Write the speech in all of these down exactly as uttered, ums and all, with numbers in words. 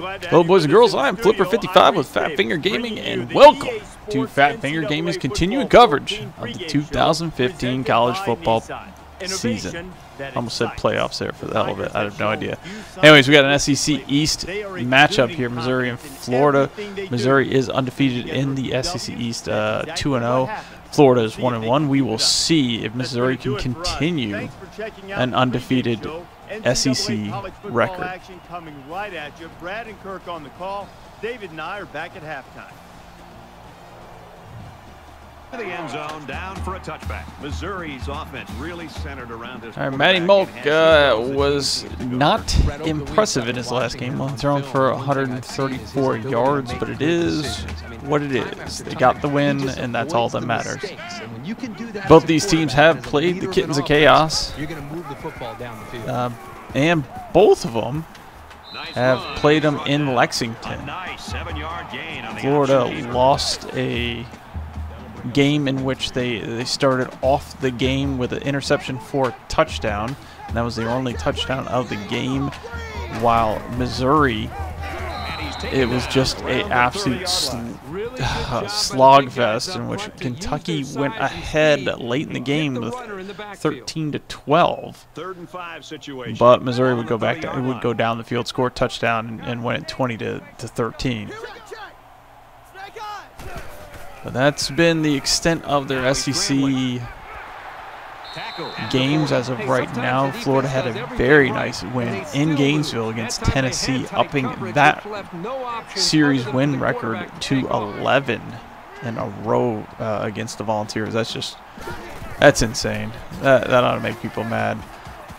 Hello boys and girls, I am Flipper fifty-five with Fat Finger Gaming, and welcome to Fat Finger Gaming's continued coverage of the two thousand fifteen college football season. I almost said playoffs there for the hell of it. I have no idea. Anyways, we got an S E C East matchup here, Missouri and Florida. Missouri is undefeated in the S E C East, uh, two and oh. Florida is one and one. We will see if Missouri can continue an undefeated S E C record. Action coming right at you. Brad and Kirk on the call. David and I are back at halftime. To the end zone, down for a touchback. Missouri's offense really centered around this. All right, Matty Mulk uh, was not impressive in his last game. Well, thrown for one hundred thirty-four yards, but it is what it is. They got the win, and that's all that matters. Both these teams have played the Kittens of Chaos, uh, and both of them have played them in Lexington. Florida lost a game in which they they started off the game with an interception for a touchdown, and that was the only touchdown of the game, while Missouri, it was just a absolute sl uh, slog fest in which Kentucky went ahead late in the game with thirteen to twelve, but Missouri would go back to, it would go down the field, score a touchdown, and, and win it twenty to thirteen. But that's been the extent of their S E C games as of right now. Florida had a very nice win in Gainesville against Tennessee, upping that series win record to eleven in a row uh, against the Volunteers. That's just, that's insane. That, that ought to make people mad.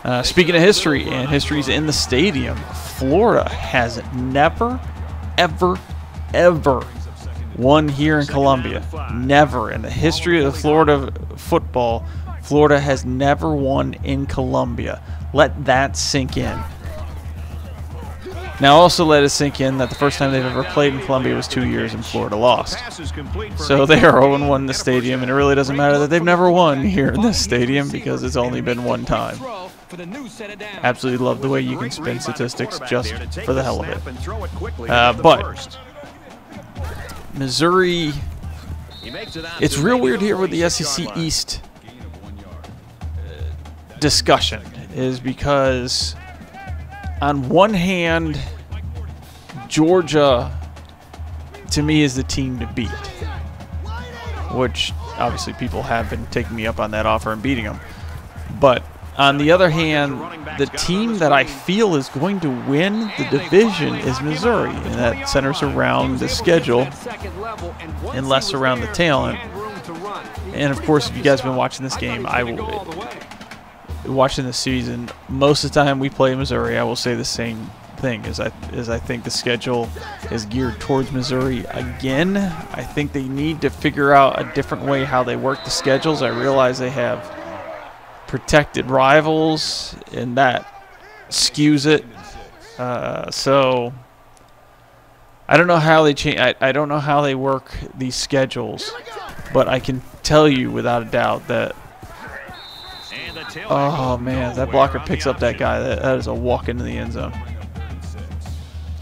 Uh, speaking of history, and history's in the stadium, Florida has never, ever, ever won here in Columbia. Never in the history of Florida football, Florida has never won in Columbia. Let that sink in. Now also let it sink in that the first time they've ever played in Columbia was two years and Florida lost. So they are oh and one in the stadium, and it really doesn't matter that they've never won here in this stadium because it's only been one time. Absolutely love the way you can spin statistics just for the hell of it. Uh, but Missouri, it's real weird here with the S E C East discussion, is because on one hand, Georgia to me is the team to beat, which obviously people have been taking me up on that offer and beating them. But on the other hand, the team that I feel is going to win the division is Missouri, and that centers around the schedule and less around the talent. And of course, if you guys have been watching this game, I will, watching this season, most of the time we play Missouri, I will say the same thing, is I, is I think the schedule is geared towards Missouri again. I think they need to figure out a different way how they work the schedules. I realize they have protected rivals, and that skews it. Uh, so I don't know how they change. I, I don't know how they work these schedules, but I can tell you without a doubt that. Oh man, that blocker picks up that guy. That, that is a walk into the end zone.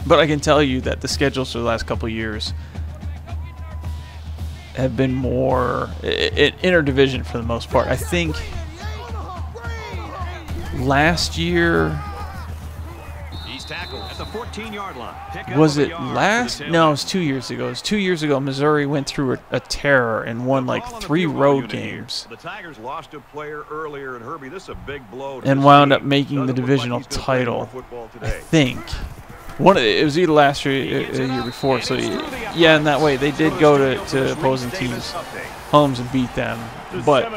But I can tell you that the schedules for the last couple of years have been more interdivision for the most part. I think last year, was it last? No, it was two years ago. It was two years ago. Missouri went through a, a terror and won like three road games. The Tigers lost a player earlier, and Herbie, this is a big blow. And wound up making the divisional title, I think. One, it was either last year or the year before. So yeah, in that way, they did go to, to opposing teams' homes and beat them, but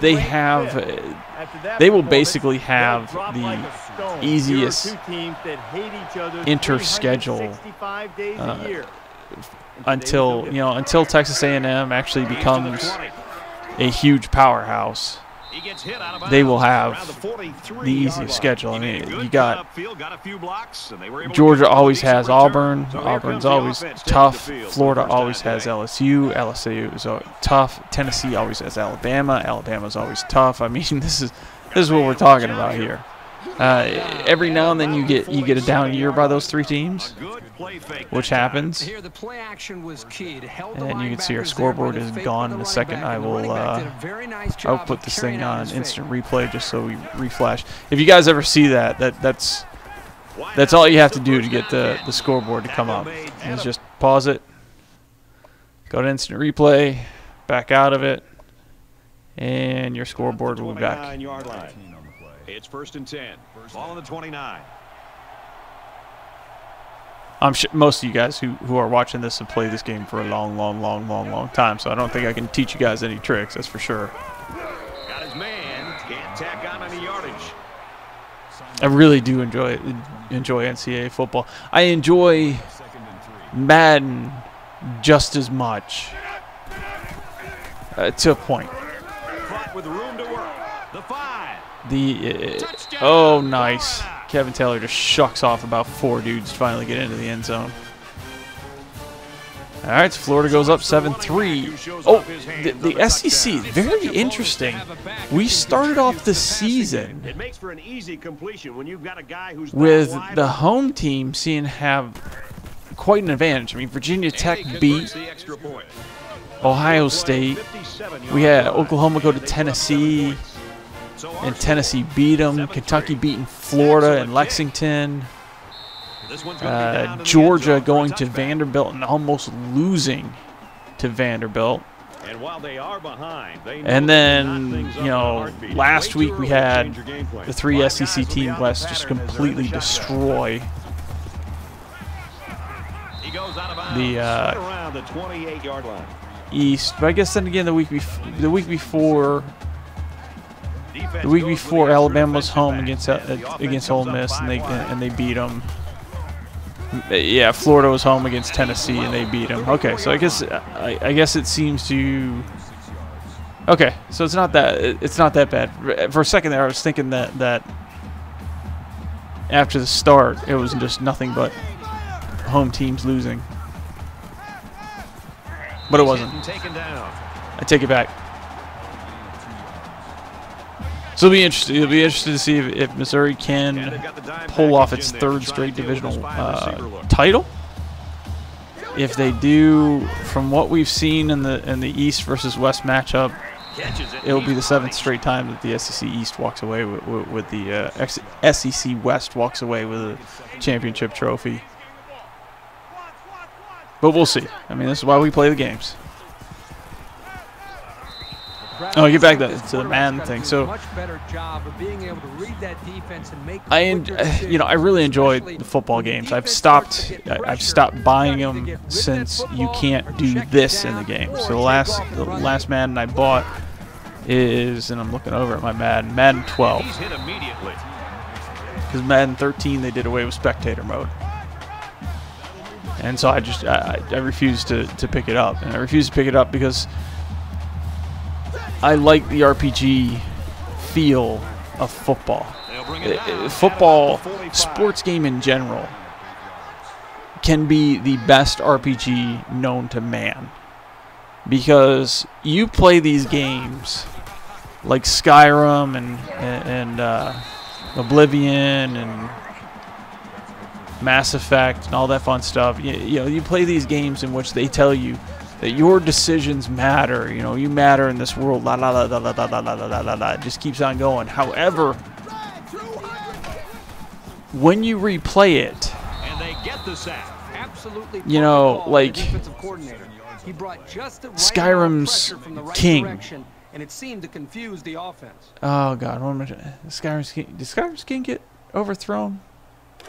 they have. They will basically have the easiest inter-schedule uh, until you know until Texas A and M actually becomes a huge powerhouse. They will have the easiest schedule. I mean, you got Georgia always has Auburn. Auburn's always tough. Florida always has L S U. L S U is tough. Tennessee always has Alabama. Alabama's always tough. I mean, this is this is what we're talking about here. Uh, every now and then you get you get a down year by those three teams, which happens. And you can see our scoreboard is gone in a second. I will uh, I'll put this thing on instant replay just so we reflash. If you guys ever see that, that that's that's all you have to do to get the the scoreboard to come up. Is just pause it, go to instant replay, back out of it, and your scoreboard will be back. It's first and ten. Ball on the twenty-nine. I'm sure most of you guys who who are watching this have played this game for a long, long, long, long, long time. So I don't think I can teach you guys any tricks. That's for sure. Got his man. Can't tack on any yardage. I really do enjoy enjoy N C double A football. I enjoy Madden just as much, uh, to a point. With room to work. The five. The uh, oh, nice. Kevin Taylor just shucks off about four dudes to finally get into the end zone. All right, so Florida goes up seven three. Oh, the, the S E C, very interesting. We started off the season with the home team seeing have quite an advantage. I mean, Virginia Tech beat Ohio State. We had Oklahoma go to Tennessee, and Tennessee beat them. Kentucky beating Florida and Lexington. Uh, Georgia going to Vanderbilt and almost losing to Vanderbilt. And then, you know, last week we had the three S E C teams last just completely destroy the uh, East. But I guess then again, the week bef the week before. The week before, Alabama was home against uh, against Ole Miss, and they and they beat them. Yeah, Florida was home against Tennessee, and they beat them. Okay, so I guess I, I guess it seems to. Okay, so it's not that it's not that bad. For a second there, I was thinking that that after the start, it was just nothing but home teams losing, but it wasn't. I take it back. So it'll be interesting. It'll be interesting to see if, if Missouri can pull off its third straight divisional uh, title. If they do, from what we've seen in the in the East versus West matchup, it'll be the seventh straight time that the S E C East walks away with, with, with the uh, S E C West walks away with a championship trophy. But we'll see. I mean, this is why we play the games. Oh, get back to, to the Madden thing. So, I, you know, I really enjoy the football games. I've stopped, I've stopped buying them since you can't do this in the game. So the last, the last Madden I bought is, and I'm looking over at my Madden, Madden twelve. Because Madden thirteen, they did away with spectator mode. And so I just, I, I refused to, to pick it up. And I refused to pick it up because I like the R P G feel of football. Uh, football, sports game in general, can be the best R P G known to man. Because you play these games like Skyrim and, and uh, Oblivion and Mass Effect and all that fun stuff. You, you know, you play these games in which they tell you that your decisions matter, you know, you matter in this world, la la la la la la la la la la. It just keeps on going. However, when you replay it, and they get the sack. Absolutely, you know, like Skyrim's king, and it seemed to confuse the offense. Oh God, what am I doing? Skyrim's king. Did Skyrim's king get overthrown?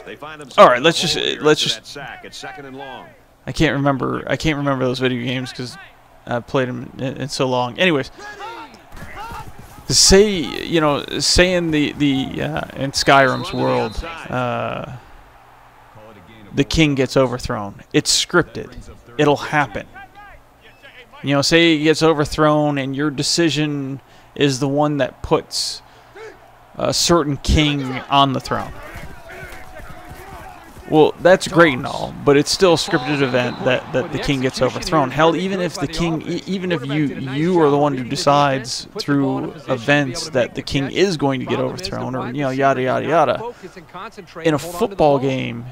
They find themselves. All right, let's just let's just. Sack. It's second and long. I can't remember. I can't remember those video games because I played them in, in so long. Anyways, say you know, say in the the uh, in Skyrim's world, uh, the king gets overthrown. It's scripted. It'll happen. You know, say he gets overthrown, and your decision is the one that puts a certain king on the throne. Well, that's great and all, but it's still a scripted event that, that the king gets overthrown. Hell, even if the king, even if you you are the one who decides through events that the king is going to get overthrown, or you know, yada yada yada. In a football game,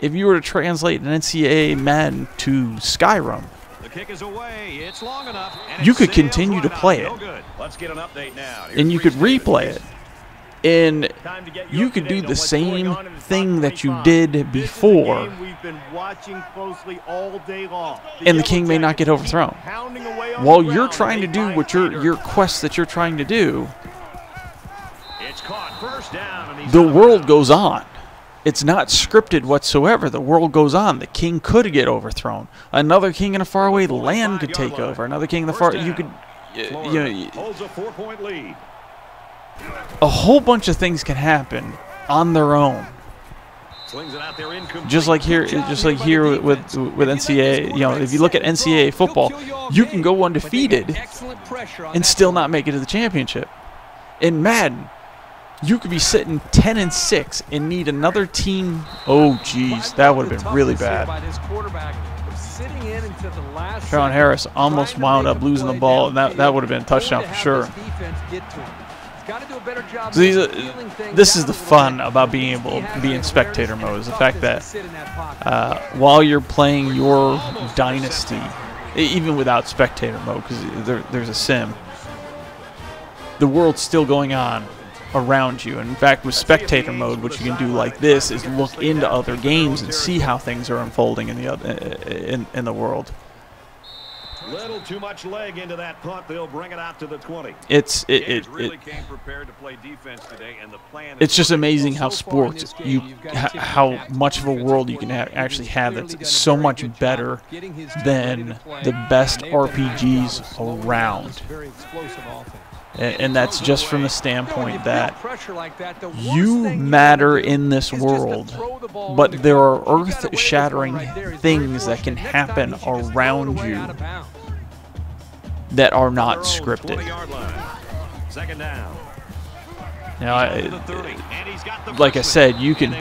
if you were to translate an N C double A Madden to Skyrim, you could continue to play it, and you could replay it. And you could do the same thing that you did before, and the king may not get overthrown. While you're trying to do what your your quest that you're trying to do, the world goes on. It's not scripted whatsoever. The world goes on. The king could get overthrown. Another king in a faraway land could take over. Another king in the far you could you know. Holds a four-point lead. A whole bunch of things can happen on their own. Just like here, just like here with with, with N C double A, you know, if you look at N C double A football, you can go undefeated and still not make it to the championship. In Madden, you could be sitting ten and six and need another team. Oh, geez, that would have been really bad. Sean Harris almost wound up losing the ball, and that that would have been a touchdown for sure. So these are, this is the fun about being able to be in spectator mode, is the fact that uh, while you're playing your dynasty, even without spectator mode, because there, there's a sim, the world's still going on around you. And in fact, with spectator mode, what you can do like this is look into other games and see how things are unfolding in the other, in, in the world. Little too much leg into that punt. They'll bring it out to the twenty. It's it it, it, really came prepared to play defense today, and the plan it's just amazing how sports you how much of a world you can have, actually have that's so much better than the best R P Gs around. And, and that's just from the standpoint that you matter in this world, but there are earth-shattering things that can happen around you that are not scripted. Now, I, like I said, you can,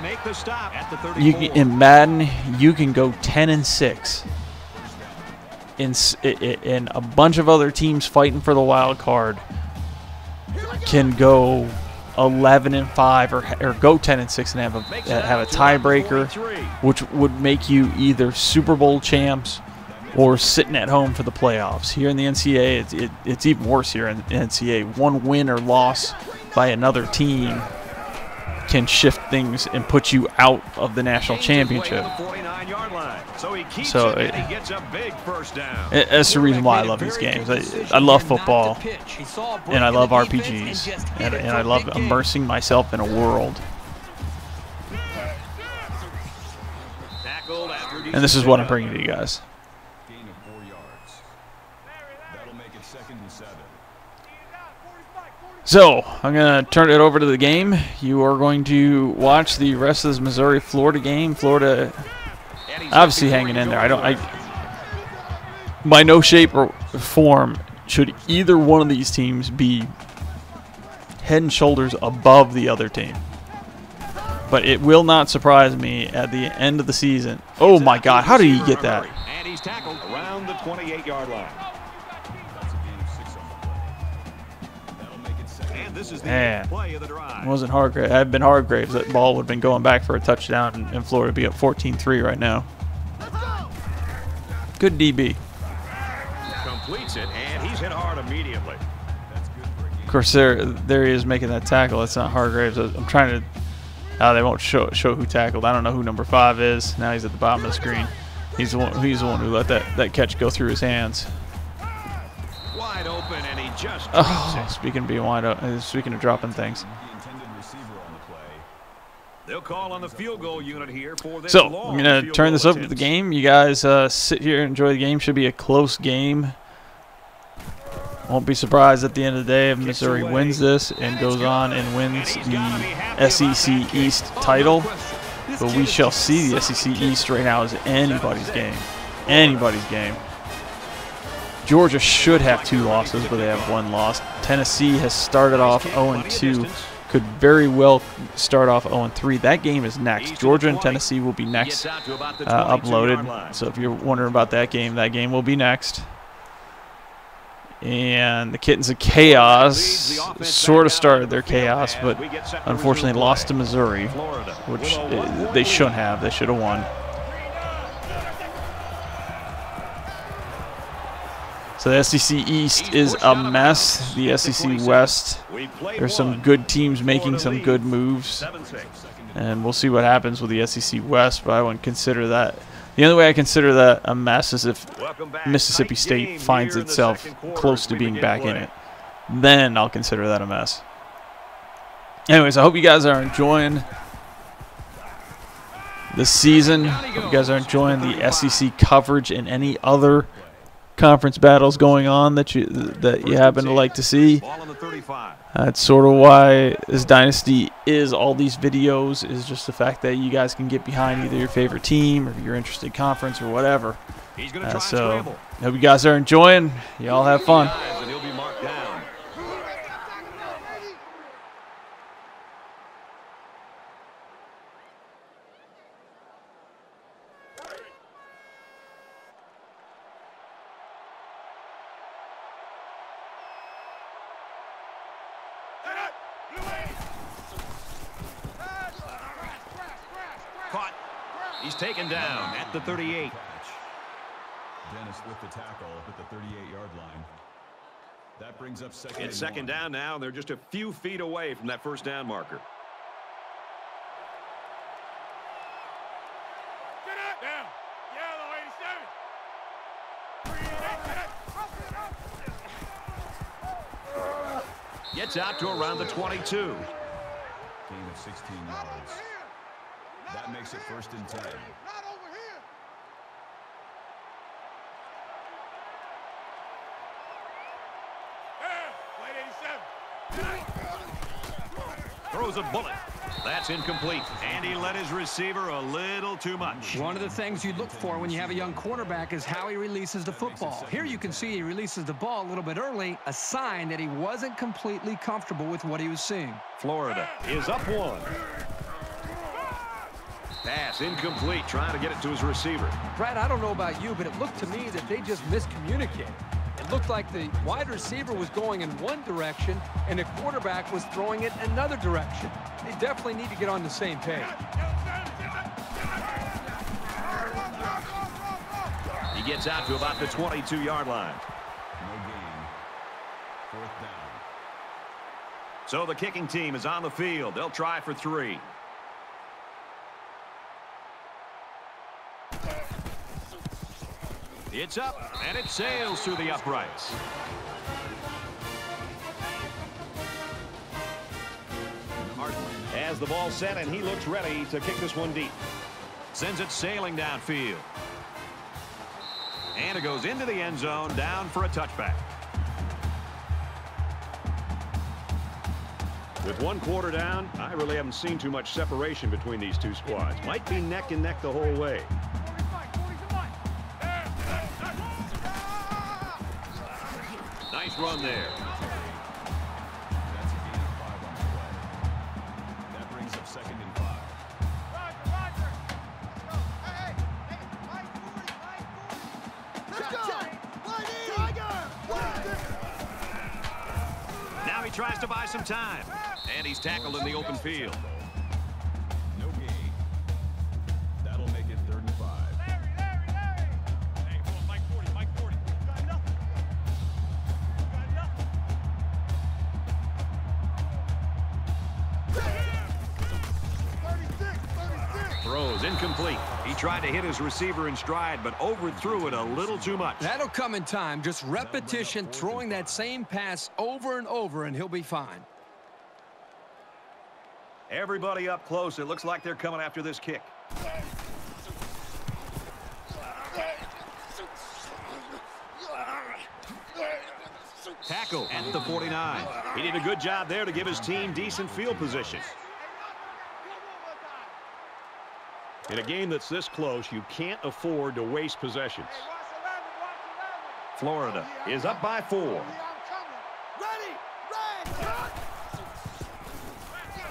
you can in Madden, you can go ten and six. In, in a bunch of other teams fighting for the wild card can go eleven and five or or go ten and six and have a have a tiebreaker, which would make you either Super Bowl champs or sitting at home for the playoffs. Here in the N C double A, it's it, it's even worse. Here in the N C double A, one win or loss by another team can shift things and put you out of the national championship. So it, it, that's the reason why I love these games. I, I love football, and I love R P Gs, and, and I love immersing myself in a world. And this is what I'm bringing to you guys. So, I'm going to turn it over to the game. You are going to watch the rest of this Missouri-Florida game. Florida obviously hanging in there. I don't. I, by no shape or form should either one of these teams be head and shoulders above the other team. But it will not surprise me at the end of the season. Oh, my God. How did he get that? And he's tackled around the twenty-eight yard line. This is the Man, play of the drive. It wasn't Hargraves. I've been Hargraves. That ball would have been going back for a touchdown, and, and Florida would be up fourteen three right now. Good D B. Completes it, and he's hit hard immediately. That's good for a game. Of course, there, there he is making that tackle. That's not Hargraves. I'm trying to. Uh, they won't show show who tackled. I don't know who number five is. Now he's at the bottom of the screen. He's the one. He's the one who let that that catch go through his hands. Wide open, and he just oh, speaking of being wide open, speaking of dropping things. They'll call on the field goal unit here for this. So I'm gonna turn this over to the game. You guys uh, sit here and enjoy the game. Should be a close game. Won't be surprised at the end of the day if Missouri wins this and goes on and wins the S E C East title. But we shall see. The S E C East right now is anybody's game. Anybody's game. Georgia should have two losses, but they have one loss. Tennessee has started off oh and two. could very well start off zero and three. That game is next. Georgia and Tennessee will be next uh, uploaded. So if you're wondering about that game, that game will be next. And the Kittens of Chaos sort of started their chaos, but unfortunately lost to Missouri, which they shouldn't have. They should have won. So the S E C East is a mess. The S E C West, there's some good teams making some good moves, and we'll see what happens with the S E C West, but I wouldn't consider that. The only way I consider that a mess is if Mississippi State finds itself close to being back in it. Then I'll consider that a mess. Anyways, I hope you guys are enjoying this season. Hope you guys are enjoying the S E C coverage and any other conference battles going on that you that you happen to like to see. That's sort of why this dynasty is all these videos, is just the fact that you guys can get behind either your favorite team or your interested conference or whatever. Uh, so hope you guys are enjoying. Y'all have fun. Taken down at the thirty-eight. Dennis with the tackle at the thirty-eight yard line. That brings up second. It's second down now. They're just a few feet away from that first down marker. Gets out to around the twenty-two. Gain of sixteen yards. That makes it first and ten. Right over here. Yeah, throws a bullet. That's incomplete. And he let his receiver a little too much. One of the things you look for when you have a young quarterback is how he releases the football. Here you can see he releases the ball a little bit early, a sign that he wasn't completely comfortable with what he was seeing. Florida is up one. Pass incomplete, trying to get it to his receiver. Brad, I don't know about you, but it looked to me that they just miscommunicated. It looked like the wide receiver was going in one direction, and the quarterback was throwing it another direction. They definitely need to get on the same page. He gets out to about the twenty-two yard line. No gain. Fourth down. So the kicking team is on the field. They'll try for three. It's up, and it sails through the uprights. Martin has the ball set, and he looks ready to kick this one deep. Sends it sailing downfield. And it goes into the end zone, down for a touchback. With one quarter down, I really haven't seen too much separation between these two squads. Might be neck and neck the whole way. Run there. That's a gain of five on the play. That brings up second and five. Run, run, run. Hey, hey, fight for it, fight for it. Let's go. Tiger. Now he tries to buy some time, and he's tackled in the open field. No gain. That'll make it third and five. Incomplete. He tried to hit his receiver in stride, but overthrew it a little too much. That'll come in time. Just repetition, throwing that same pass over and over, and he'll be fine. Everybody up close. It looks like they're coming after this kick. Tackle at the forty-nine. He did a good job there to give his team decent field position. In a game that's this close, you can't afford to waste possessions. Florida is up by four.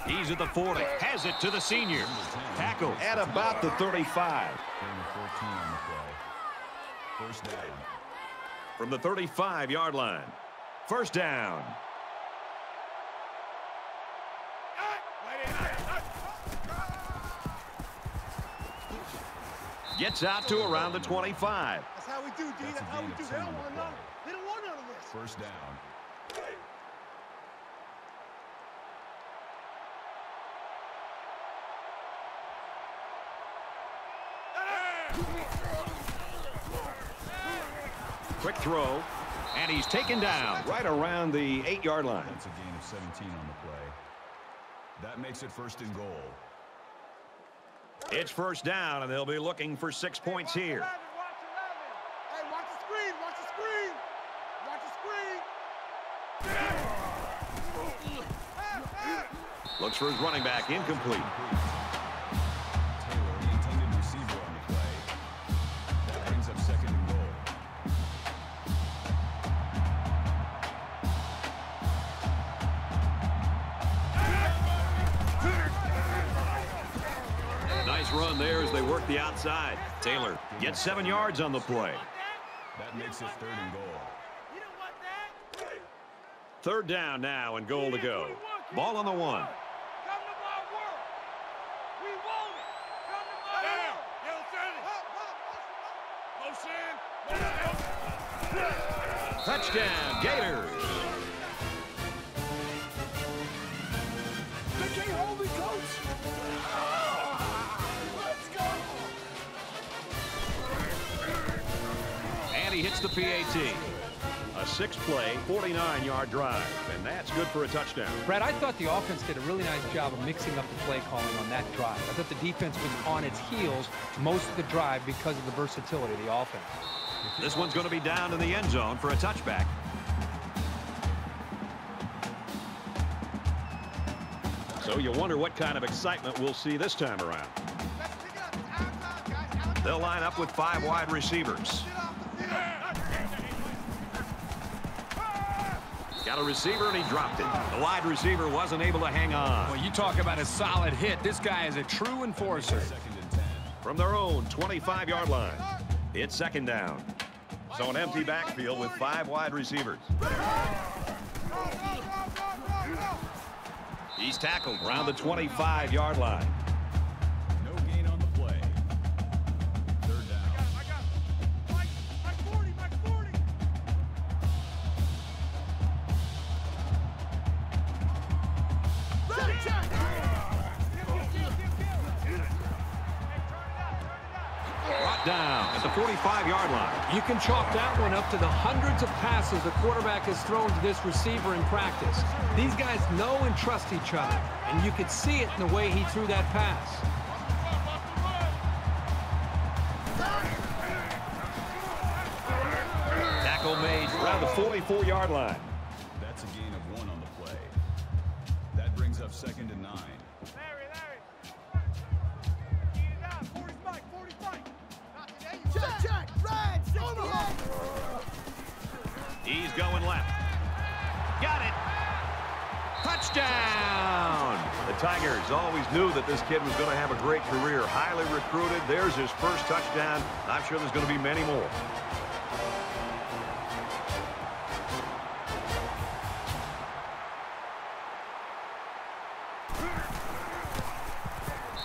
He's at the forty. Has it to the senior. Tackle at about the thirty-five. First down. From the thirty-five yard line. First down. Gets out to around the twenty-five. That's how we do, D. That's how we do. They don't want none. They don't want none of this. First down. Quick throw, and he's taken down right around the eight yard line. That's a gain of seventeen on the play. That makes it first and goal. It's first down, and they'll be looking for six hey, points here. eleven, watch eleven. Hey, watch the screen, watch the screen. Watch the screen. Yeah. Looks for his running back, incomplete. Taylor, the intended receiver on the play. That ends up second and goal. Run there as they work the outside. Taylor gets seven yards on the play. That makes it third and goal. Third down now and goal to go. Ball on the one. Touchdown, Gators. They can't hold me, coach. He hits the P A T. A six-play, forty-nine yard drive, and that's good for a touchdown. Brad, I thought the offense did a really nice job of mixing up the play calling on that drive. I thought the defense was on its heels most of the drive because of the versatility of the offense. This one's going to be down in the end zone for a touchback. So you wonder what kind of excitement we'll see this time around. They'll line up with five wide receivers. Got a receiver, and he dropped it. The wide receiver wasn't able to hang on. Well, you talk about a solid hit. This guy is a true enforcer. From their own twenty-five yard line, it's second down. So an empty backfield with five wide receivers. He's tackled around the twenty-five yard line. forty-five yard line. You can chalk that one up to the hundreds of passes the quarterback has thrown to this receiver in practice. These guys know and trust each other, and you could see it in the way he threw that pass. Tackle made around the forty-four yard line. That's a gain of one on the play. That brings up second and nine. He's going left. Got it. Touchdown. The Tigers always knew that this kid was going to have a great career. Highly recruited. There's his first touchdown. I'm sure there's going to be many more.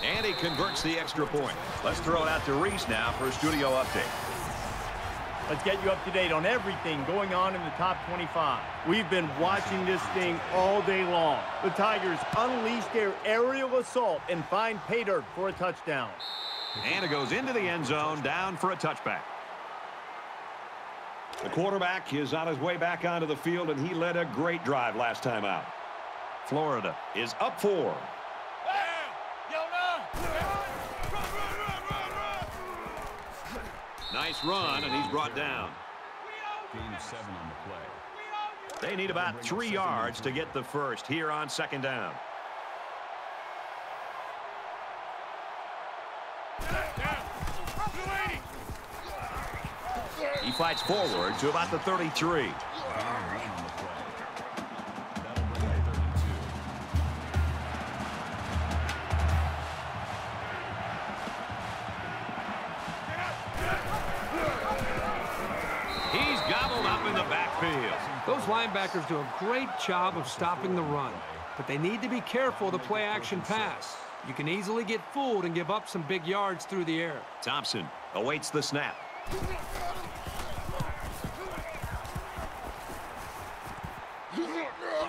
And he converts the extra point. Let's throw it out to Reese now for a studio update. Let's get you up to date on everything going on in the top twenty-five. We've been watching this thing all day long. The Tigers unleash their aerial assault and find pay dirt for a touchdown. And it goes into the end zone, down for a touchback. The quarterback is on his way back onto the field, and he led a great drive last time out. Florida is up four. Nice run, and he's brought down. Gain of seven on the play. They need about three yards to get the first here on second down. He fights forward to about the thirty-three. field. Those linebackers do a great job of stopping the run, but they need to be careful of the play-action pass. You can easily get fooled and give up some big yards through the air. Thompson awaits the snap.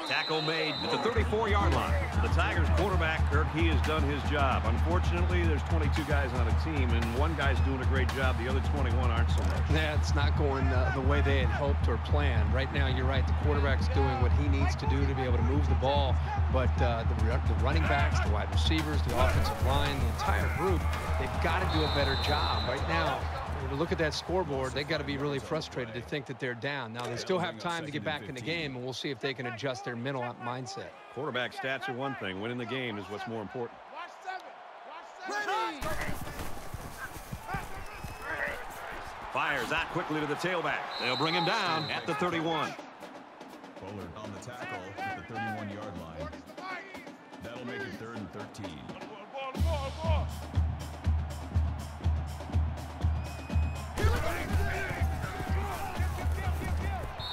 Tackle made at the thirty-four yard line. The Tigers quarterback, Kirk, he has done his job. Unfortunately, there's twenty-two guys on a team, and one guy's doing a great job. The other twenty-one aren't so much. Yeah, it's not going uh, the way they had hoped or planned. Right now, you're right, the quarterback's doing what he needs to do to be able to move the ball. But uh, the, the running backs, the wide receivers, the offensive line, the entire group, they've got to do a better job. Right now, look at that scoreboard. They've got to be really frustrated to think that they're down. Now, they still have time to get back in the game, and we'll see if they can adjust their mental mindset. Quarterback stats are one thing. Winning the game is what's more important. Fires out quickly to the tailback. They'll bring him down at the thirty-one. Bullard on the tackle at the thirty-one yard line. That'll make it third and thirteen.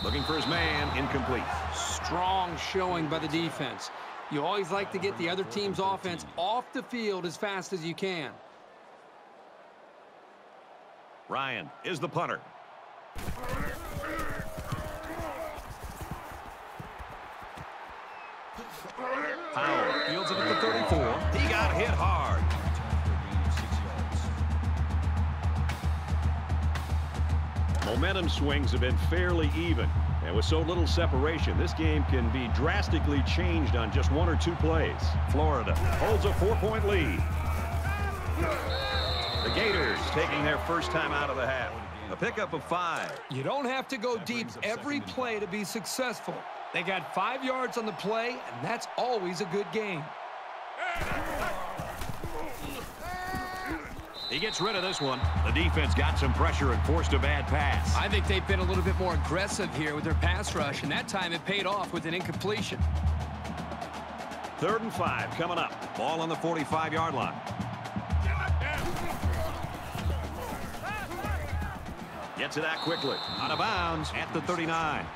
Looking for his man, incomplete. Strong showing by the defense. You always like to get the other team's offense off the field as fast as you can. Ryan is the punter. Powell fields it at the thirty-four. He got hit hard. Momentum swings have been fairly even, and with so little separation, this game can be drastically changed on just one or two plays. Florida holds a four-point lead. The Gators taking their first time out of the half. A pickup of five. You don't have to go deep every play to be successful. They got five yards on the play, and that's always a good game. He gets rid of this one. The defense got some pressure and forced a bad pass. I think they've been a little bit more aggressive here with their pass rush, and that time it paid off with an incompletion. Third and five coming up. Ball on the forty-five yard line. Gets it out quickly. Out of bounds at the thirty-nine.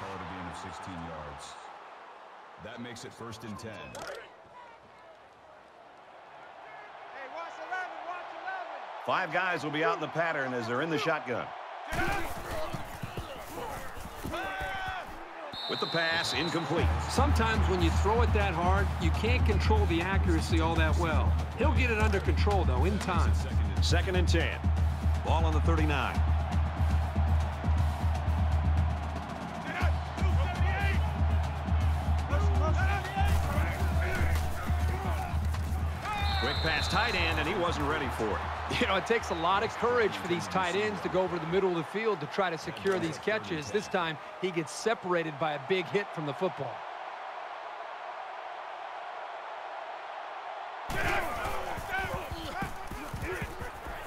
Call it a gain of sixteen yards. That makes it first and ten. Five guys will be out in the pattern as they're in the shotgun. With the pass, incomplete. Sometimes when you throw it that hard, you can't control the accuracy all that well. He'll get it under control, though, in time. Second and ten. Ball on the thirty-nine. Quick pass tight end, and he wasn't ready for it. You know, it takes a lot of courage for these tight ends to go over the middle of the field to try to secure these catches. This time, he gets separated by a big hit from the football.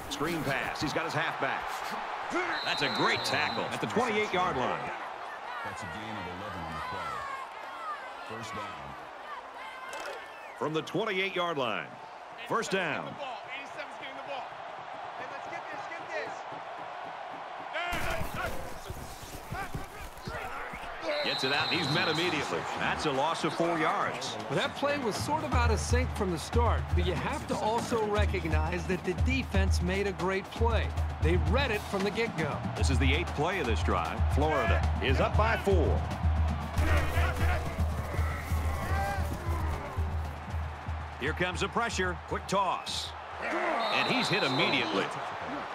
Screen pass. He's got his halfback. That's a great tackle at the twenty-eight yard line. That's a gain of eleven on the play. First down. From the twenty-eight yard line. First down. Gets it out, and he's met immediately. That's a loss of four yards. Well, that play was sort of out of sync from the start, but you have to also recognize that the defense made a great play. They read it from the get-go. This is the eighth play of this drive. Florida is up by four. Here comes the pressure. Quick toss. And he's hit immediately.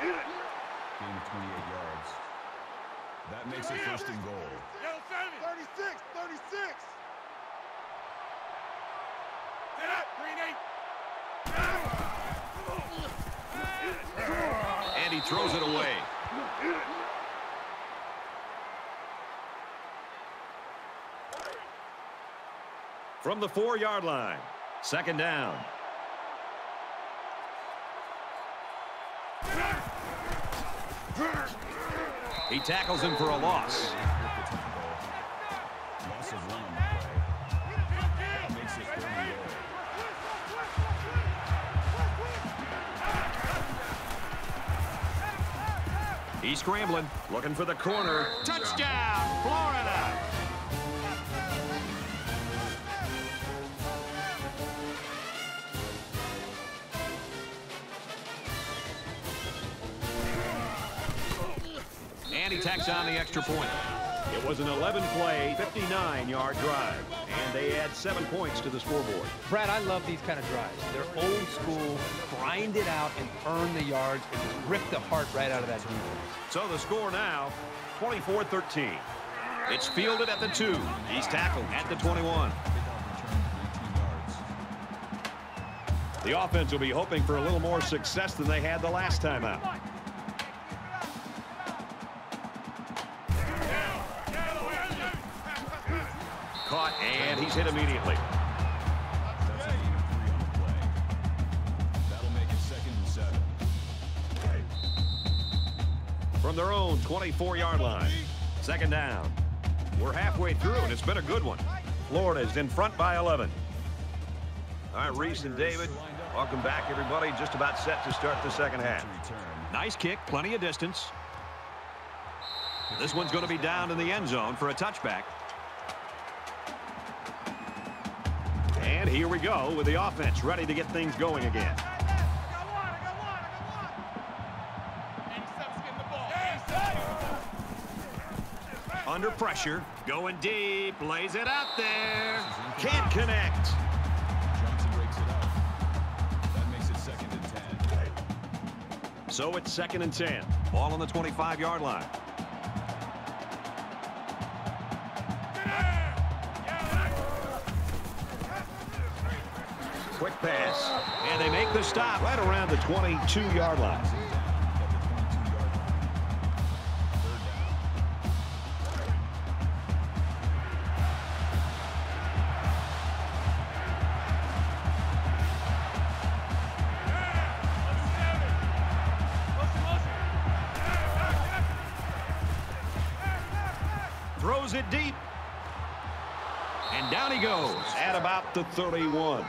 Gain of twenty-eight yards. That makes it first and goal. thirty-six, thirty-six. Get up, Green Eight. And he throws it away. From the four yard line. Second down. He tackles him for a loss. He's scrambling, looking for the corner. Touchdown, Florida! And he tacks on the extra point. It was an eleven play, fifty-nine yard drive, and they add seven points to the scoreboard. Brad, I love these kind of drives. They're old school, grind it out and earn the yards and rip the heart right out of that defense. So the score now, twenty-four thirteen. It's fielded at the two. He's tackled at the twenty-one. The offense will be hoping for a little more success than they had the last time out. And he's hit immediately. That'll make it second and seven. From their own twenty-four yard line. Second down. We're halfway through, and it's been a good one. Florida's in front by eleven. All right, Reese and David, welcome back, everybody. Just about set to start the second half. Nice kick, plenty of distance. This one's going to be down in the end zone for a touchback. And here we go with the offense ready to get things going again. Under pressure, going deep, lays it out there. Can't connect. Johnson breaks it up. That makes it second and ten. So it's second and ten. Ball on the twenty-five yard line. Quick pass, and they make the stop right around the twenty-two yard line. Throws it deep, and down he goes at about the thirty-one.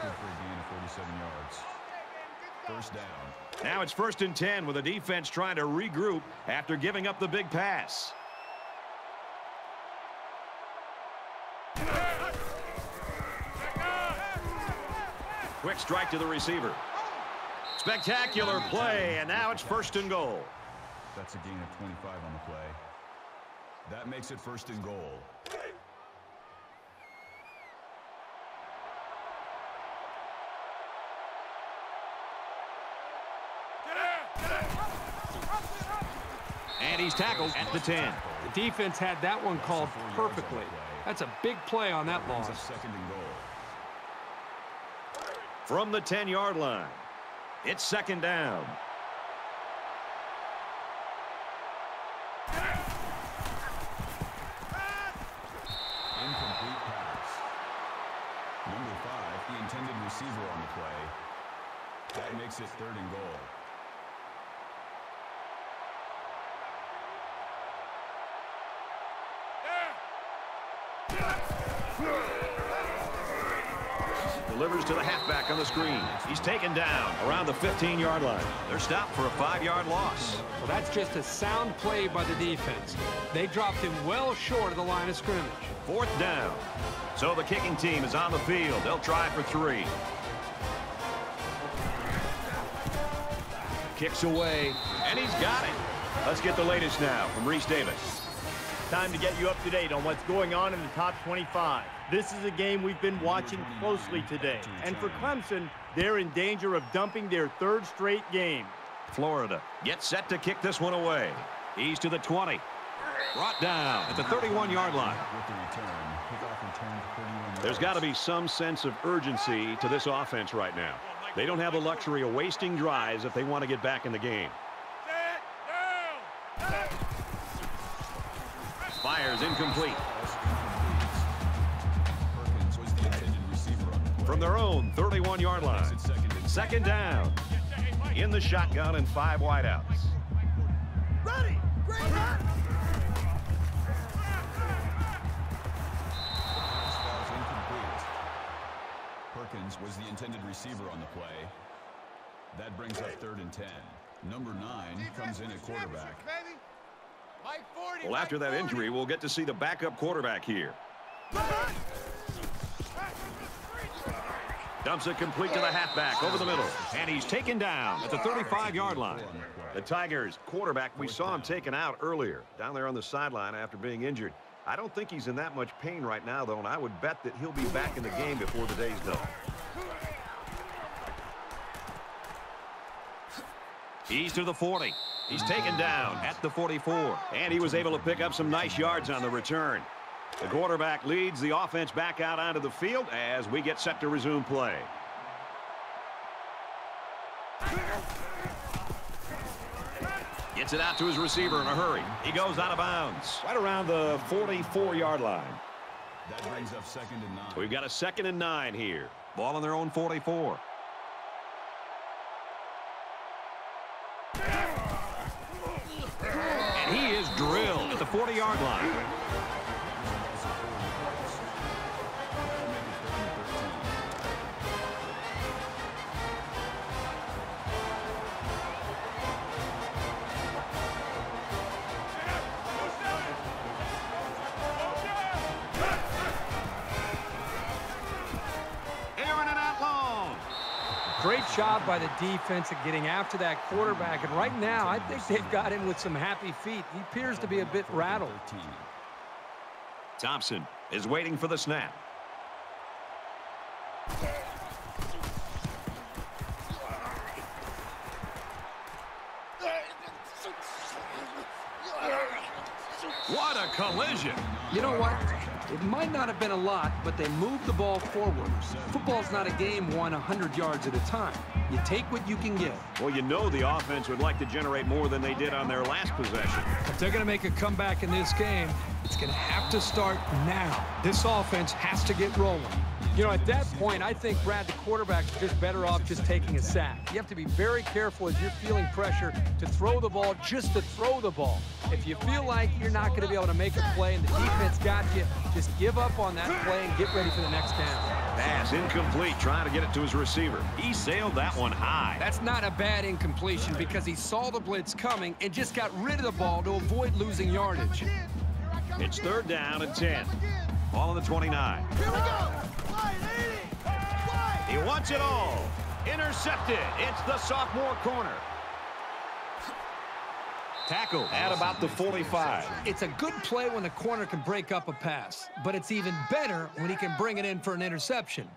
Good for a gain of forty-seven yards. First down. Now it's first and ten with the defense trying to regroup after giving up the big pass. Quick strike to the receiver. Spectacular play, and now it's first and goal. That's a gain of twenty-five on the play. That makes it first and goal. He's tackled at the ten. The defense had that one called perfectly. That's a big play on that loss. From the ten yard line, it's second down. Incomplete pass. Number five, the intended receiver on the play. That makes it third and goal. Delivers to the halfback on the screen. He's taken down around the fifteen yard line. They're stopped for a five yard loss. Well, that's just a sound play by the defense. They dropped him well short of the line of scrimmage. Fourth down. So the kicking team is on the field. They'll try for three. Kicks away, and he's got it. Let's get the latest now from Reese Davis. Time to get you up to date on what's going on in the top twenty-five. This is a game we've been watching closely today. And for Clemson, they're in danger of dumping their third straight game. Florida gets set to kick this one away. He's to the twenty. Brought down at the thirty-one yard line. There's got to be some sense of urgency to this offense right now. They don't have the luxury of wasting drives if they want to get back in the game. Fires incomplete. Perkins was the intended receiver on the play. From their own thirty-one yard line. Second down. In the shotgun and five wideouts. Ready! Great run! Perkins was the intended receiver on the play. That brings up third and ten. Number nine comes in at quarterback. Well, after that injury, we'll get to see the backup quarterback here. Dumps it complete to the halfback over the middle, and he's taken down at the thirty-five yard line. The Tigers quarterback, we saw him taken out earlier down there on the sideline after being injured. I don't think he's in that much pain right now, though, and I would bet that he'll be back in the game before the day's done. He's to the forty. He's taken down at the forty-four, and he was able to pick up some nice yards on the return. The quarterback leads the offense back out onto the field as we get set to resume play. Gets it out to his receiver in a hurry. He goes out of bounds. Right around the forty-four yard line. That brings up second and nine. We've got a second and nine here. Ball on their own forty-four. And he is drilled at the forty yard line. Great job by the defense at getting after that quarterback, and right now I think they've got him with some happy feet. He appears to be a bit rattled. Thompson is waiting for the snap. What a collision! You know what? It might not have been a lot, but they moved the ball forward. Football's not a game won one hundred yards at a time. You take what you can get. Well, you know the offense would like to generate more than they did on their last possession. If they're going to make a comeback in this game, it's going to have to start now. This offense has to get rolling. You know, at that point, I think, Brad, the quarterback's just better off just taking a sack. You have to be very careful as you're feeling pressure to throw the ball just to throw the ball. If you feel like you're not going to be able to make a play and the defense got you, just give up on that play and get ready for the next down. Pass incomplete, trying to get it to his receiver. He sailed that one high. That's not a bad incompletion because he saw the blitz coming and just got rid of the ball to avoid losing yardage. It's third down and ten. Ball on the twenty-nine. Here we go. He wants it all. Intercepted. It's the sophomore corner. Tackle at about the forty-five. It's a good play when the corner can break up a pass, but it's even better when he can bring it in for an interception.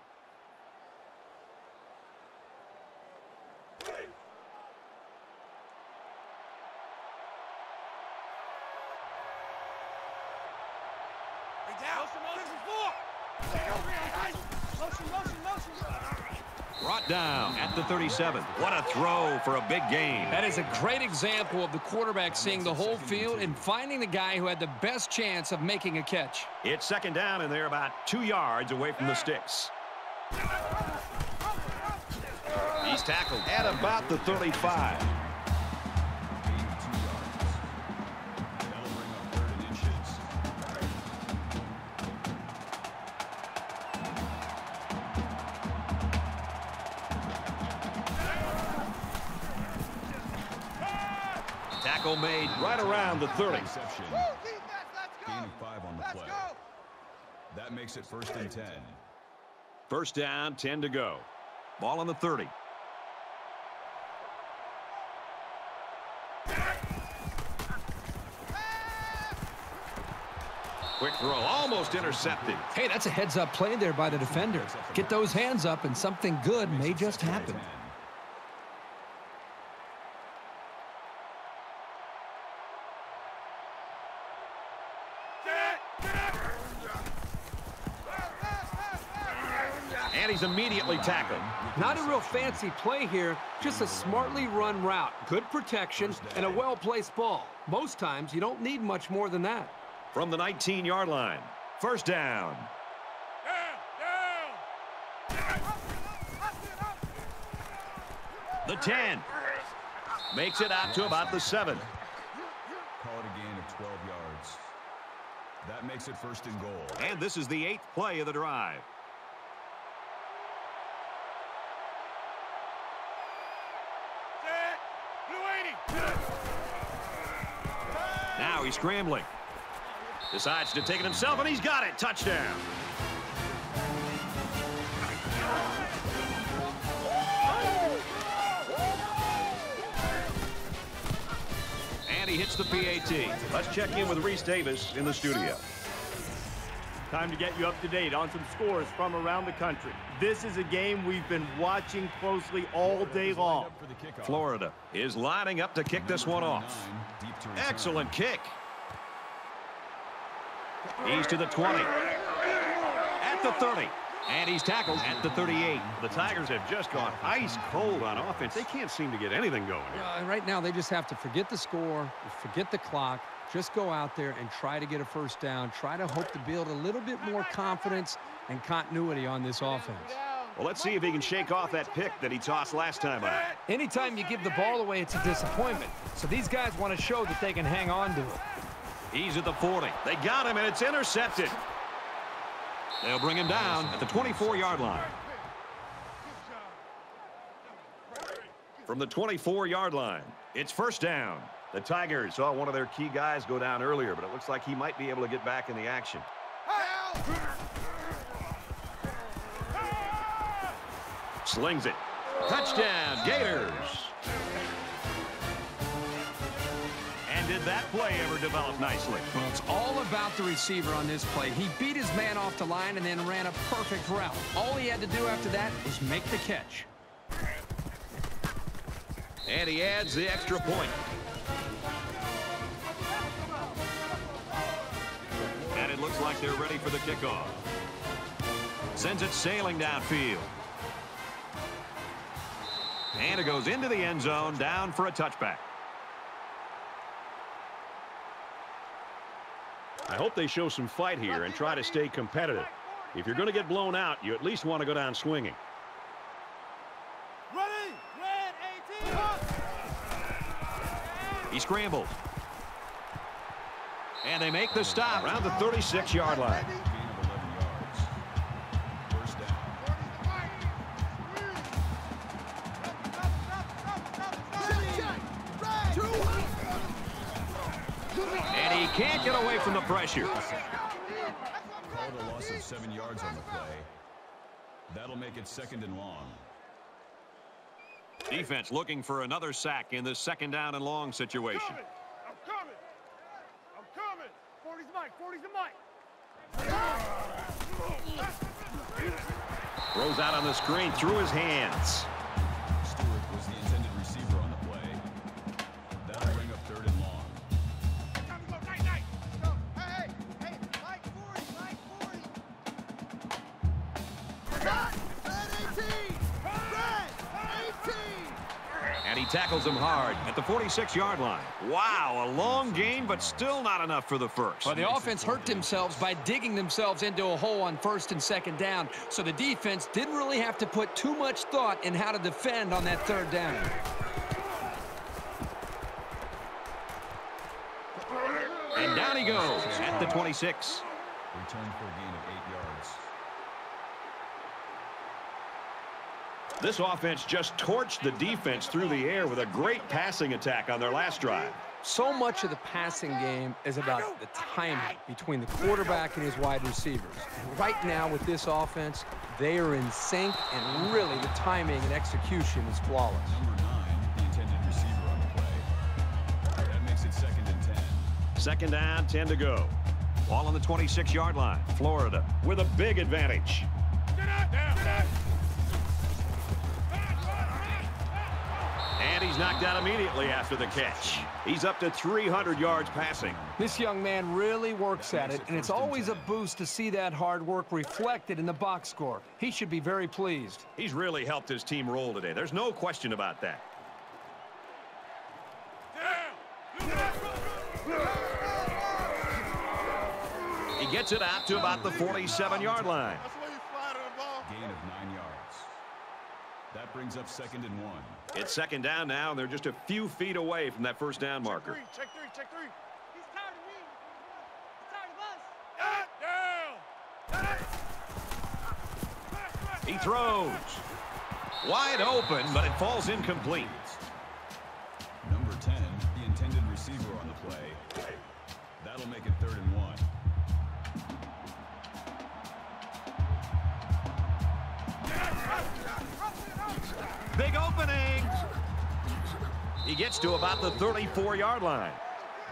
Down at the thirty-seven. What a throw for a big gain. That is a great example of the quarterback seeing the whole field and finding the guy who had the best chance of making a catch. It's second down, and they're about two yards away from the sticks. He's tackled at about the thirty-five. Made right around the thirty. Gain of five on the play. That makes it first and ten. First down, ten to go. Ball on the thirty. Quick throw, almost intercepted. Hey, that's a heads-up play there by the defender. Get those hands up, and something good may just happen. He's immediately tackled. Not a real fancy play here, just a smartly run route. Good protection and a well-placed ball. Most times, you don't need much more than that. From the nineteen yard line, first down. Down, down. The ten. Makes it out to about the seven. Call it a gain of twelve yards. That makes it first and goal. And this is the eighth play of the drive. now he's scrambling. Decides to take it himself, and he's got it. Touchdown. And he hits the P A T. Let's check in with Reese Davis in the studio. Time to get you up to date on some scores from around the country. This is a game we've been watching closely all day long. Florida is lining up to kick this one off. Excellent kick. He's to the twenty. At the thirty. And he's tackled at the thirty-eight. The Tigers have just gone ice cold on offense. They can't seem to get anything going. Uh, right now, they just have to forget the score, forget the clock, just go out there and try to get a first down, try to hope to build a little bit more confidence and continuity on this offense. Well, let's see if he can shake off that pick that he tossed last time out. Anytime you give the ball away, it's a disappointment. So these guys want to show that they can hang on to it. He's at the forty. They got him, and it's intercepted. They'll bring him down at the twenty-four yard line. From the twenty-four yard line, it's first down. The Tigers saw one of their key guys go down earlier, but it looks like he might be able to get back in the action. Slings it. Touchdown, Gators. Did that play ever develop nicely? Well, it's all about the receiver on this play. He beat his man off the line and then ran a perfect route. All he had to do after that was make the catch. And he adds the extra point. And it looks like they're ready for the kickoff. Sends it sailing downfield. And it goes into the end zone, down for a touchback. I hope they show some fight here and try to stay competitive. If you're going to get blown out, you at least want to go down swinging. Ready, red eighteen. He scrambles. And they make the stop around the thirty-six yard line. Can't get away from the pressure. Called a loss of seven yards on the play. That'll make it second and long. Defense looking for another sack in this second down and long situation. I'm coming. I'm coming. forty's the mic. forty's the mic. Throws out on the screen through his hands. Stewart was the intended receiver on the play. That'll bring up third and long. And he tackles him hard at the forty-six yard line. Wow, a long game, but still not enough for the first. Well, the offense hurt themselves by digging themselves into a hole on first and second down, so the defense didn't really have to put too much thought in how to defend on that third down. And down he goes at the twenty-six. Return for a gain of eight yards. This offense just torched the defense through the air with a great passing attack on their last drive. So much of the passing game is about the timing between the quarterback and his wide receivers. And right now with this offense, they are in sync, and really the timing and execution is flawless. Number nine, the intended receiver on the play. That makes it second and ten. Second down, ten to go. Ball on the twenty-six yard line. Florida with a big advantage. Get out, down, down. And he's knocked out immediately after the catch. He's up to three hundred yards passing. This young man really works at it, and it's always a boost to see that hard work reflected in the box score. He should be very pleased. He's really helped his team roll today. There's no question about that. He gets it out to about the forty-seven yard line. Gain of nine yards. That brings up second and one. It's second down now, and they're just a few feet away from that first down marker. Check three, check three, check three. He's tired of me. He's tired of us. Get down. He throws. Wide open, but it falls incomplete. Number ten, the intended receiver on the play. That'll make it third and one. Big opening. He gets to about the thirty-four yard line.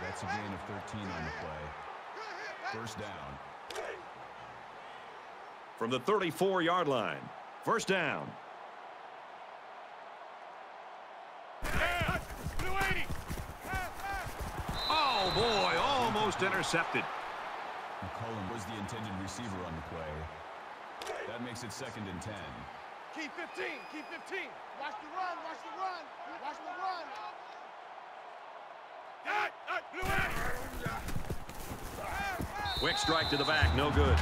That's a gain of thirteen on the play. First down. From the thirty-four yard line. First down. Oh, boy, almost intercepted. McCollum was the intended receiver on the play. That makes it second and ten. Keep fifteen, keep fifteen. Watch the run, watch the run, watch the run. That, that blew it. Quick strike to the back, no good.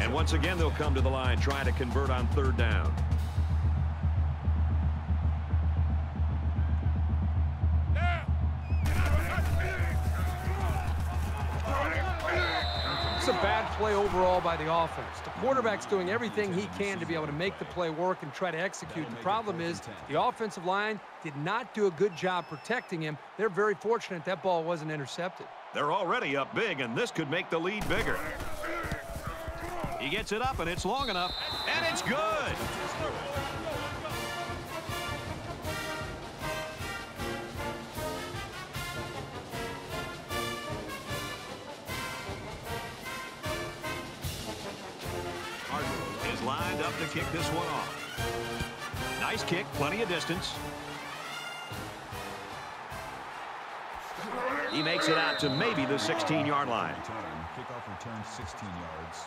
And once again, they'll come to the line, try to convert on third down. It's a bad play overall by the offense. The quarterback's doing everything he can to be able to make the play work and try to execute. The problem is the offensive line did not do a good job protecting him. They're very fortunate that ball wasn't intercepted. They're already up big, and this could make the lead bigger. He gets it up, and it's long enough, and it's good. Hargraves is lined up to kick this one off. Nice kick, plenty of distance. He makes it out to maybe the sixteen yard line. Kickoff return sixteen yards.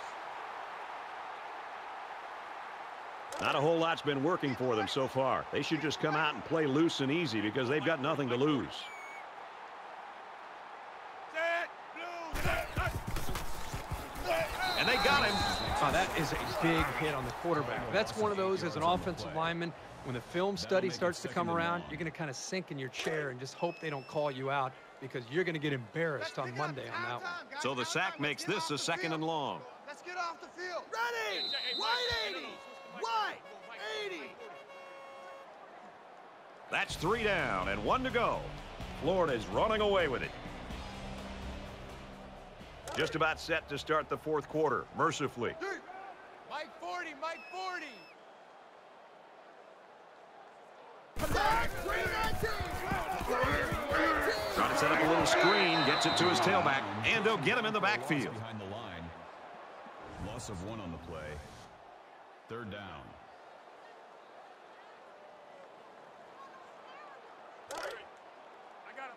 Not a whole lot's been working for them so far. They should just come out and play loose and easy because they've got nothing to lose. And they got him. Oh, that is a big hit on the quarterback. That's one of those as an offensive lineman. When the film study starts to come around, you're going to kind of sink in your chair and just hope they don't call you out because you're going to get embarrassed on Monday on that one. So the sack makes this a second and long. Let's get off the field. Ready! one eighty! one eighty. That's three down and one to go. Florida's running away with it. Just about set to start the fourth quarter, mercifully. Mike forty, Mike forty. Trying to set up a little screen, gets it to his tailback, and they'll get him in the backfield. Behind the line. Loss of one on the play. Third down.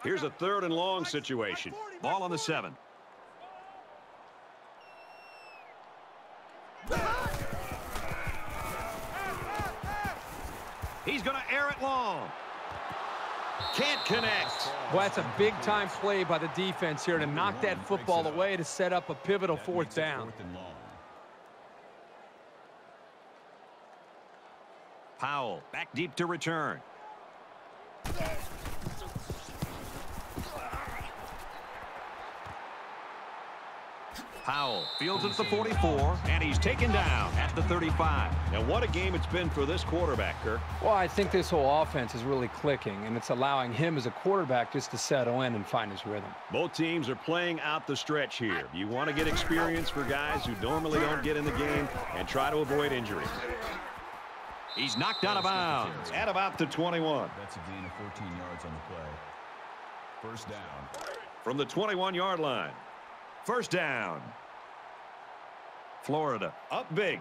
Here's a third and long situation. Ball on the seven. He's going to air it long. Can't connect. Well, that's a big-time play by the defense here to knock that football away to set up a pivotal fourth down. Powell back deep to return. Powell fields it at the forty-four, and he's taken down at the thirty-five. Now, what a game it's been for this quarterback, Kirk. Well, I think this whole offense is really clicking, and it's allowing him as a quarterback just to settle in and find his rhythm. Both teams are playing out the stretch here. You want to get experience for guys who normally don't get in the game and try to avoid injuries. He's knocked out of bounds at about the twenty-one. That's a gain of fourteen yards on the play. First down. From the twenty-one yard line. First down. Florida up big.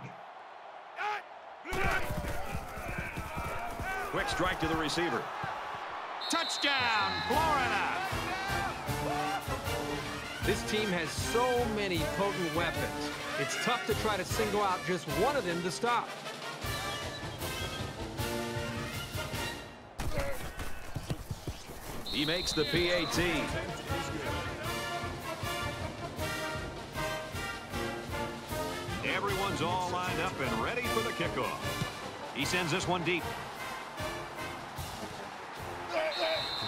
Quick strike to the receiver. Touchdown, Florida. This team has so many potent weapons. It's tough to try to single out just one of them to stop. He makes the P A T. Everyone's all lined up and ready for the kickoff. He sends this one deep.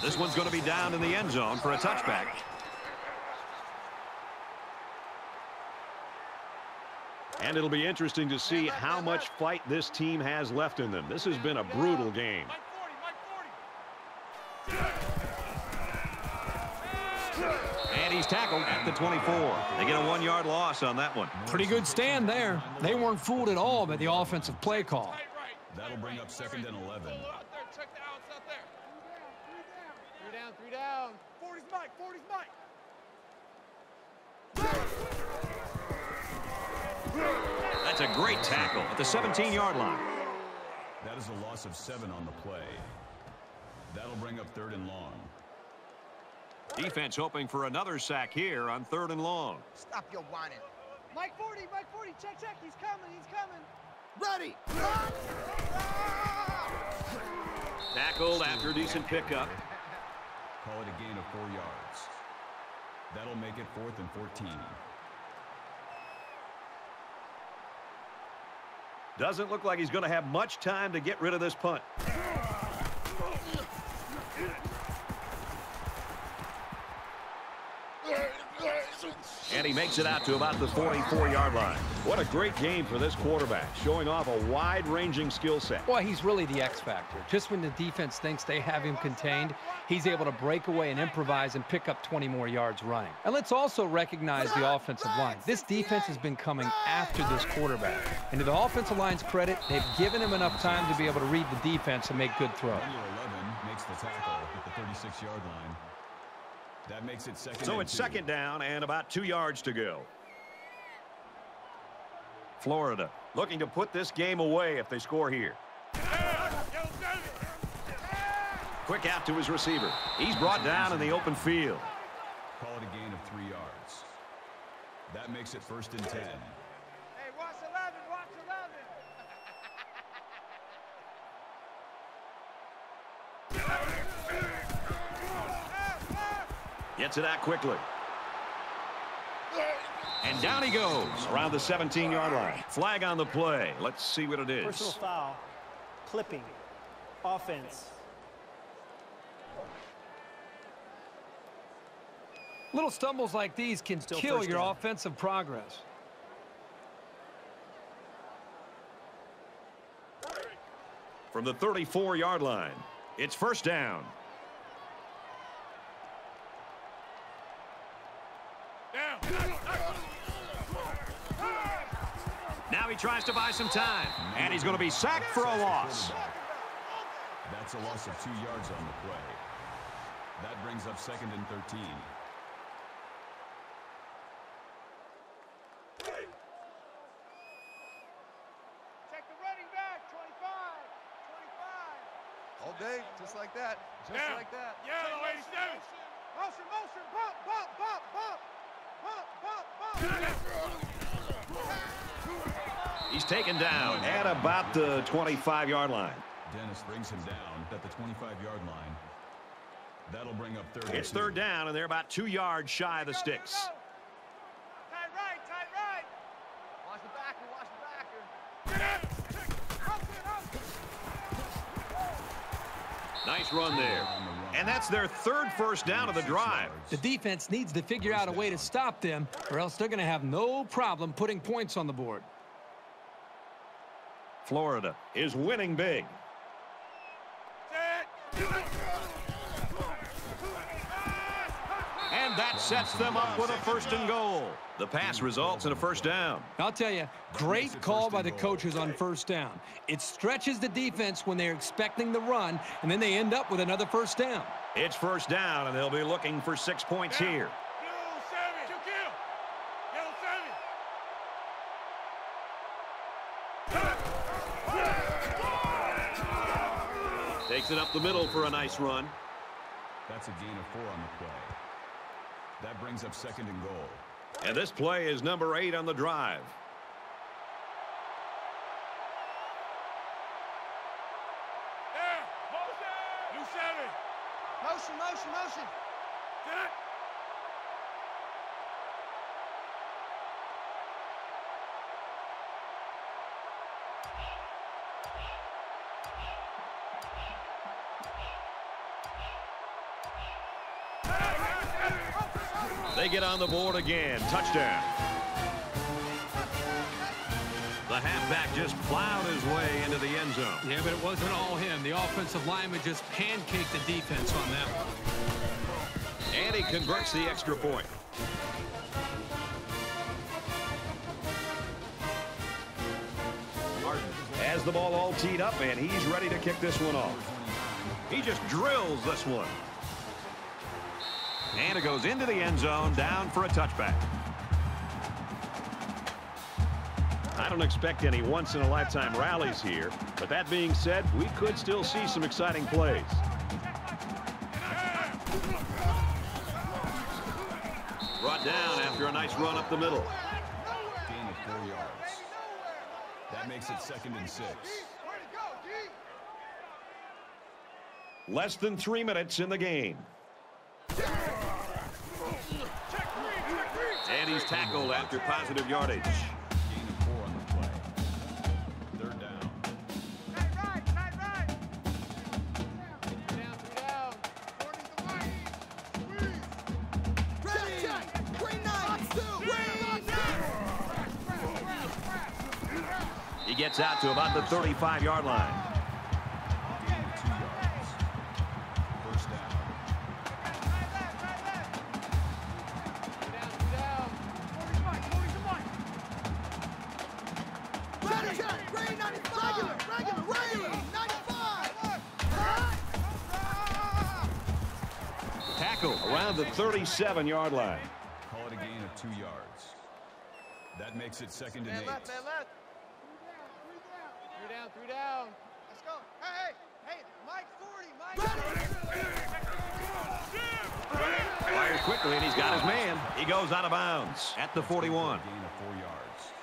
This one's going to be down in the end zone for a touchback. And it'll be interesting to see how much fight this team has left in them. This has been a brutal game. And he's tackled at the twenty-four. They get a one-yard loss on that one. Pretty good stand there. They weren't fooled at all by the offensive play call. That'll bring up second and eleven. Check the outs out there. Three down, three down. forties Mike, forties Mike. That's a great tackle at the seventeen-yard line. That is a loss of seven on the play. That'll bring up third and long. Defense hoping for another sack here on third and long. Stop your whining. Mike forty, Mike forty, check, check. He's coming, he's coming. Ready. Run. Tackled after a decent pickup. Call it a gain of four yards. That'll make it fourth and fourteen. Doesn't look like he's going to have much time to get rid of this punt. And he makes it out to about the forty-four-yard line. What a great game for this quarterback, showing off a wide-ranging skill set. Well, he's really the X factor. Just when the defense thinks they have him contained, he's able to break away and improvise and pick up twenty more yards running. And let's also recognize the offensive line. This defense has been coming after this quarterback. And to the offensive line's credit, they've given him enough time to be able to read the defense and make good throws. eleven makes the tackle at the thirty-six-yard line. That makes it second. So it's second down and about two yards to go. Florida looking to put this game away if they score here. Quick out to his receiver. He's brought down in the open field. Call it a gain of three yards. That makes it first and ten. Hey, watch eleven, watch eleven. Gets it out quickly. And down he goes around the seventeen-yard line. Flag on the play. Let's see what it is. Personal foul. Clipping. Offense. Little stumbles like these can still kill your down. Offensive progress. From the thirty-four-yard line, it's first down. Now he tries to buy some time, and he's going to be sacked for a loss. That's a loss of two yards on the play. That brings up second and thirteen. Check the running back, twenty-five, twenty-five. All day, just like that, just yeah. like that. Yeah, ladies, Davis. Motion, motion, pop, pop, pop, pop. He's taken down at about the twenty-five-yard line. Dennis brings him down at the twenty-five-yard line. That'll bring up third. It's third down, and they're about two yards shy of the sticks. Tight right, tight right. Watch the backer, watch the backer. Nice run there. And that's their third first down of the drive. The defense needs to figure out a way to stop them, or else they're going to have no problem putting points on the board. Florida is winning big. And that sets them up with a first and goal. The pass results in a first down. I'll tell you, great call by the coaches on first down. It stretches the defense when they're expecting the run, and then they end up with another first down. It's first down, and they'll be looking for six points here. Takes it up the middle for a nice run. That's a gain of four on the play. That brings up second and goal. And this play is number eight on the drive. There. Motion. You said it. Motion, motion, motion. Get it. They get on the board again. Touchdown. The The halfback just plowed his way into the end zone. Yeah, but it wasn't all him. The offensive lineman just pancaked the defense on that one. And he converts the extra point. Martin has the ball all teed up, and he's ready to kick this one off. He just drills this one. And it goes into the end zone, down for a touchback. I don't expect any once-in-a-lifetime rallies here, but that being said, we could still see some exciting plays. Brought down after a nice run up the middle. Gain of four yards. That makes it second and six. Less than three minutes in the game. And he's tackled after positive yardage. Gain of four on the play. Third down. Tight right, tight right. Down, down. He gets out to about the thirty-five yard line. Around the thirty-seven yard line. Call it a gain of two yards. That makes it second and eight. Left, man left. Three down, three down. Three down, three down. Let's go. Hey, hey, hey, Mike forty, Mike forty. Fires quickly, and he's got his man. He goes out of bounds at the forty-one. Gain of four yards.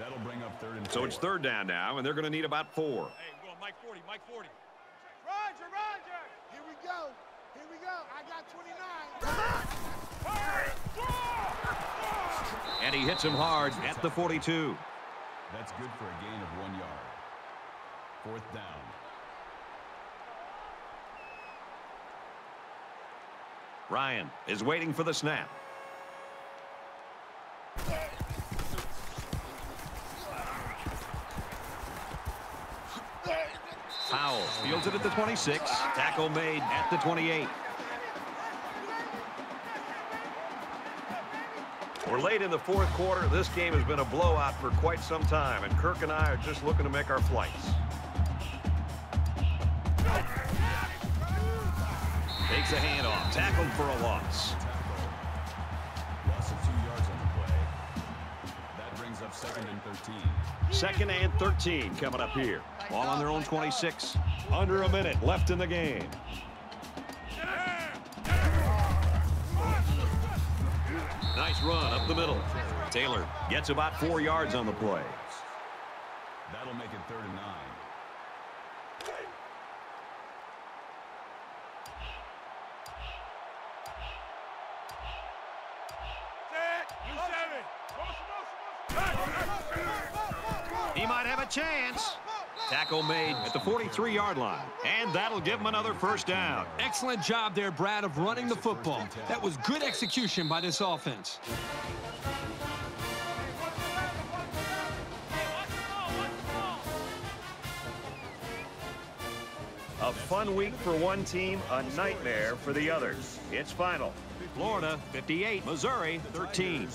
That'll bring up third and four. So it's third down now, and they're going to need about four. Hey, we're on Mike forty, Mike forty. Roger, Roger. Here we go. Here we go. I got twenty-nine. And he hits him hard at the forty-two. That's good for a gain of one yard. Fourth down. Ryan is waiting for the snap. Powell fields it at the twenty-six. Tackle made at the twenty-eight. We're late in the fourth quarter. This game has been a blowout for quite some time, and Kirk and I are just looking to make our flights. Takes a handoff. Tackled for a loss. Loss of two yards on the play. That brings up second and thirteen. Second and thirteen coming up here. Ball on their own twenty-six. Under a minute left in the game. Nice run up the middle. Taylor gets about four yards on the play. That'll make it third and nine. He might have a chance. Tackle made at the forty-three yard line, and that'll give him another first down. Excellent job there, Brad, of running the football. That was good execution by this offense. A fun week for one team, a nightmare for the other. It's final. Florida fifty-eight, Missouri thirteen.